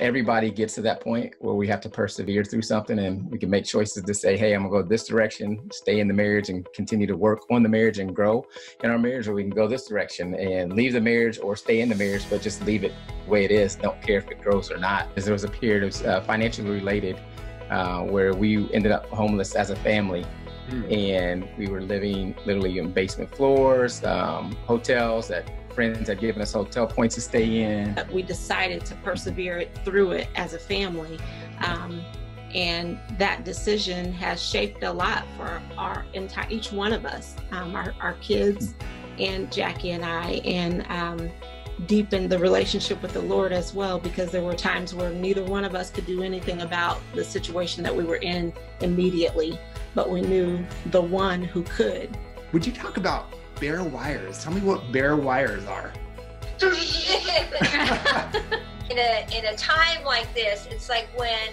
everybody gets to that point where we have to persevere through something, and we can make choices to say, hey, I'm gonna go this direction, stay in the marriage and continue to work on the marriage and grow in our marriage, or we can go this direction and leave the marriage or stay in the marriage, but just leave it the way it is. Don't care if it grows or not. Because there was a period of financially related where we ended up homeless as a family. And we were living literally in basement floors, hotels that friends had given us hotel points to stay in. We decided to persevere through it as a family. And that decision has shaped a lot for our entire, each one of us, our kids and Jackie and I, and deepened the relationship with the Lord as well, because there were times where neither one of us could do anything about the situation that we were in immediately, but we knew the one who could. Would you talk about bare wires? Tell me what bare wires are. in a time like this, it's like when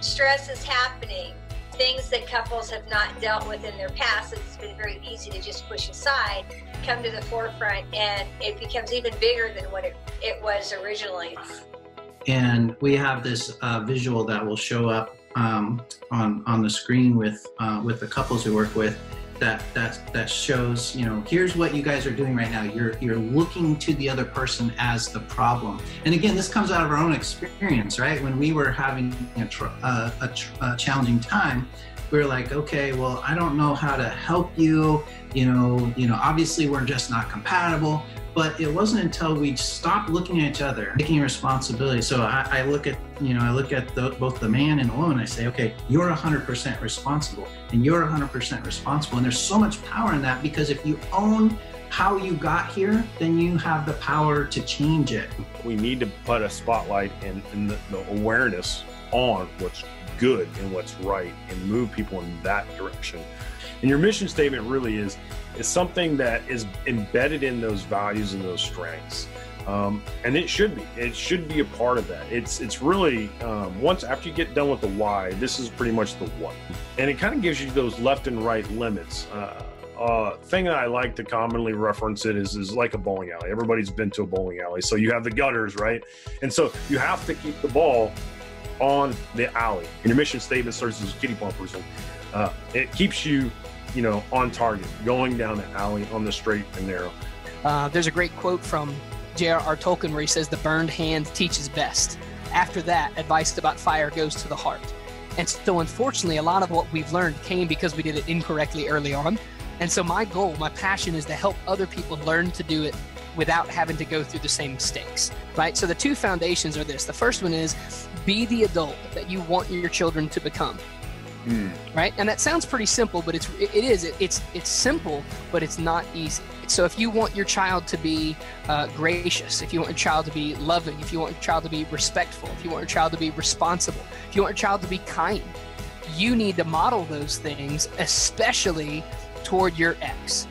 stress is happening, things that couples have not dealt with in their past, it's been very easy to just push aside, come to the forefront, and it becomes even bigger than what it was originally. And we have this visual that will show up on the screen with the couples we work with, that shows, you know, here's what you guys are doing right now. You're looking to the other person as the problem. And again, this comes out of our own experience, right? When we were having a challenging time, we were like, okay, well, I don't know how to help you. You know, obviously we're just not compatible. But it wasn't until we stopped looking at each other, taking responsibility. So I look at, you know, I look at both the man and the woman. I say, okay, you're 100% responsible, and you're 100% responsible. And there's so much power in that, because if you own how you got here, then you have the power to change it. We need to put a spotlight and the awareness on what's good and what's right, and move people in that direction. And your mission statement really is something that is embedded in those values and those strengths. And it should be a part of that. It's really, after you get done with the why, this is pretty much the what. And it kind of gives you those left and right limits. Thing that I like to commonly reference it is like a bowling alley. Everybody's been to a bowling alley. So you have the gutters, right? And so you have to keep the ball on the alley. And your mission statement serves as a kiddie bumpers. It keeps you, you know, on target, going down the alley on the straight and narrow. There's a great quote from J.R.R. Tolkien where he says, "The burned hand teaches best." After that, advice about fire goes to the heart. And so unfortunately, a lot of what we've learned came because we did it incorrectly early on. And so my goal, my passion is to help other people learn to do it without having to go through the same mistakes, right? So the two foundations are this. The first one is be the adult that you want your children to become. Right? And that sounds pretty simple, but it's simple, but it's not easy. So if you want your child to be gracious, if you want your child to be loving, if you want your child to be respectful, if you want your child to be responsible, if you want your child to be kind, you need to model those things, especially toward your ex.